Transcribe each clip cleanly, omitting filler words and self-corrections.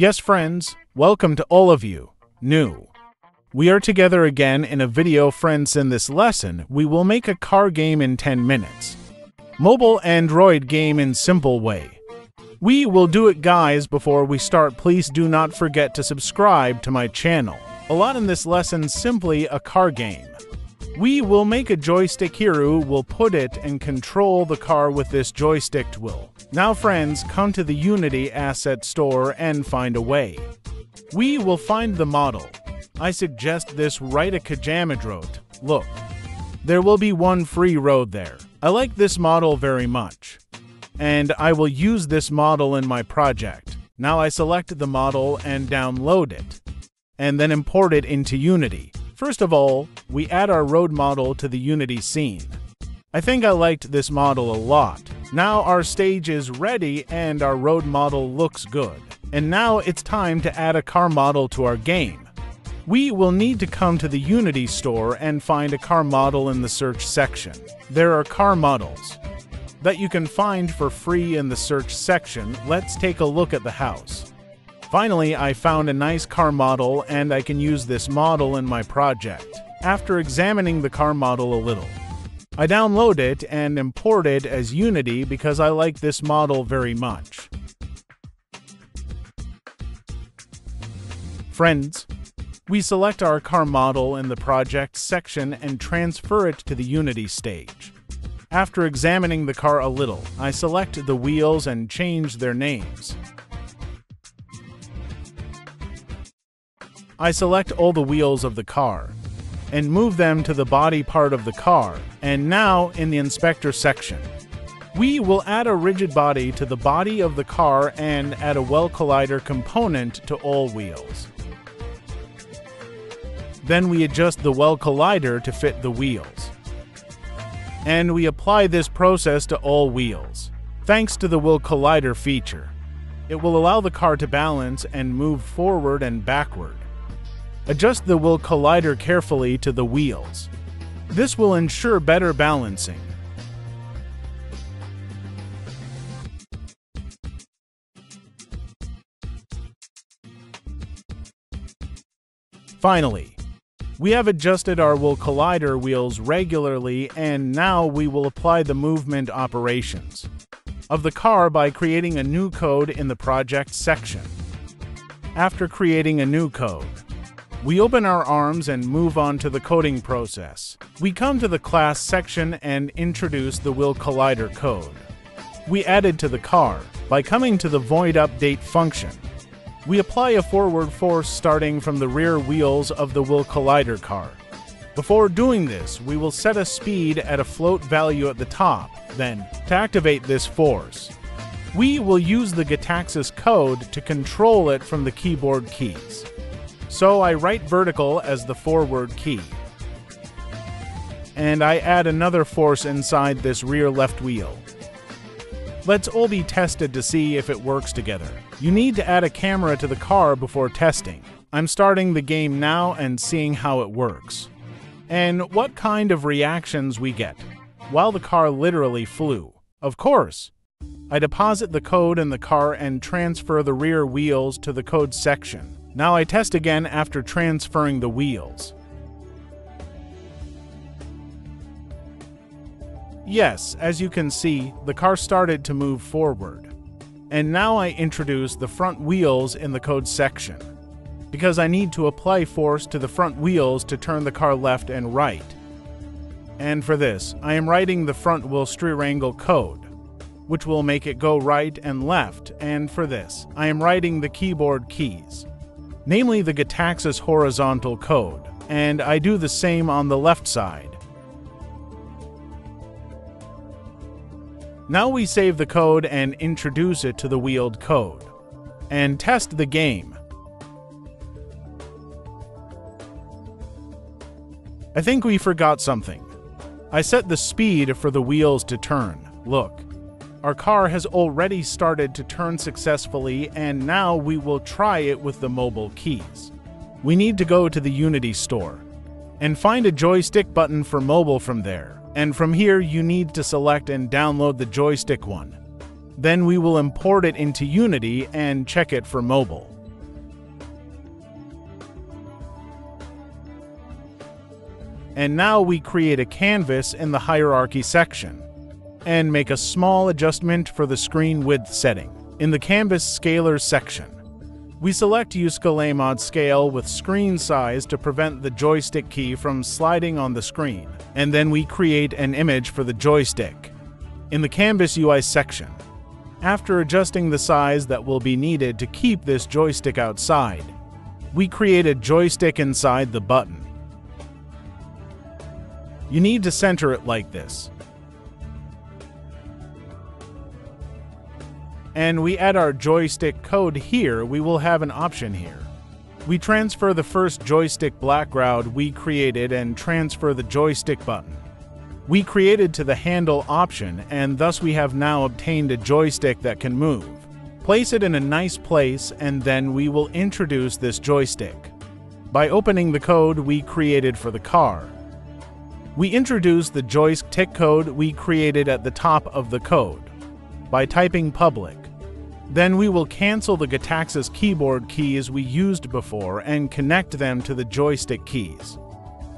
Yes friends, welcome to all of you, new. We are together again in a video friends. In this lesson we will make a car game in 10 minutes. Mobile Android game in simple way. We will do it guys. Before we start, please do not forget to subscribe to my channel. A lot in this lesson, simply a car game. We will make a joystick. Hero will put it and control the car with this joystick will. Now friends, come to the Unity Asset Store and find a way. We will find the model. I suggest this right a Kajamadrot. Look. There will be one free road there. I like this model very much. And I will use this model in my project. Now I select the model and download it. And then import it into Unity. First of all, we add our road model to the Unity scene. I think I liked this model a lot. Now our stage is ready and our road model looks good. And now it's time to add a car model to our game. We will need to come to the Unity store and find a car model in the search section. There are car models that you can find for free in the search section. Let's take a look at the house. Finally, I found a nice car model and I can use this model in my project. After examining the car model a little, I download it and import it as Unity because I like this model very much. Friends, we select our car model in the project section and transfer it to the Unity stage. After examining the car a little, I select the wheels and change their names. I select all the wheels of the car and move them to the body part of the car. And now in the inspector section, we will add a rigid body to the body of the car and add a well collider component to all wheels. Then we adjust the well collider to fit the wheels. And we apply this process to all wheels. Thanks to the well collider feature, it will allow the car to balance and move forward and backward. Adjust the wheel collider carefully to the wheels. This will ensure better balancing. Finally, we have adjusted our wheel collider wheels regularly, and now we will apply the movement operations of the car by creating a new code in the project section. After creating a new code, we open our arms and move on to the coding process. We come to the class section and introduce the wheel collider code we added to the car by coming to the void update function. We apply a forward force starting from the rear wheels of the wheel collider car. Before doing this, we will set a speed at a float value at the top. Then, to activate this force, we will use the GetAxis code to control it from the keyboard keys. So I write vertical as the forward key, and I add another force inside this rear left wheel. Let's all be tested to see if it works together. You need to add a camera to the car before testing. I'm starting the game now and seeing how it works, and what kind of reactions we get. While the car literally flew, of course. I deposit the code in the car and transfer the rear wheels to the code section. Now I test again after transferring the wheels. Yes, as you can see, the car started to move forward. And now I introduce the front wheels in the code section, because I need to apply force to the front wheels to turn the car left and right. And for this, I am writing the front wheel triangle code, which will make it go right and left. And for this, I am writing the keyboard keys, namely the GetAxis horizontal code, and I do the same on the left side. Now we save the code and introduce it to the wheeled code, and test the game. I think we forgot something. I set the speed for the wheels to turn. Look. Our car has already started to turn successfully, and now we will try it with the mobile keys. We need to go to the Unity store and find a joystick button for mobile from there. And from here you need to select and download the joystick one. Then we will import it into Unity and check it for mobile. And now we create a canvas in the hierarchy section and make a small adjustment for the screen width setting. In the Canvas Scaler section, we select Use Scale Mode Scale with Screen Size to prevent the joystick key from sliding on the screen, and then we create an image for the joystick. In the Canvas UI section, after adjusting the size that will be needed to keep this joystick outside, we create a joystick inside the button. You need to center it like this. And we add our joystick code here. We will have an option here. We transfer the first joystick background we created and transfer the joystick button we created to the handle option, and thus we have now obtained a joystick that can move. Place it in a nice place, and then we will introduce this joystick. By opening the code we created for the car, we introduce the joystick code we created at the top of the code by typing public. Then we will cancel the GetAxis keyboard keys we used before and connect them to the joystick keys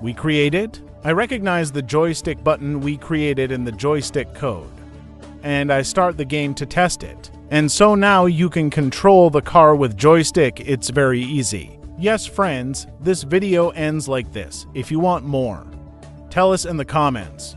we created. I recognize the joystick button we created in the joystick code, and I start the game to test it. And so now you can control the car with joystick. It's very easy. Yes, friends, this video ends like this. If you want more, tell us in the comments.